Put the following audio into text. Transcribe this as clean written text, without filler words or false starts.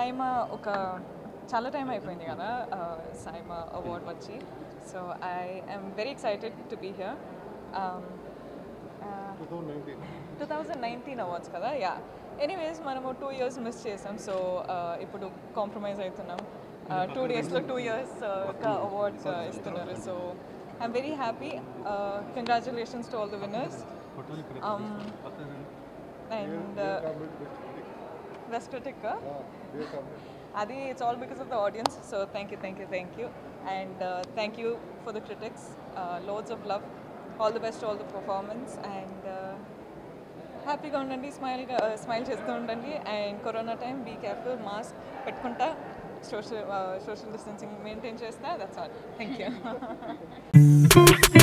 Saima oka chala time aipoyindi kada Saima award vachi. So I am very excited to be here. 2019 awards kada, yeah. Anyways, manamu 2 years miss chesam, so ipudu compromise aitunnam. 2 days lo 2 years ka awards istunnaru. So I'm very happy. Congratulations to all the winners. And best critic, Adi, it's all because of the audience. So thank you, thank you, thank you. And thank you for the critics. Loads of love. All the best to all the performance. And happy Gondandi, smile chestundandi. And corona time, be careful, mask, petkunta, social distancing maintain chestha. That's all. Thank you.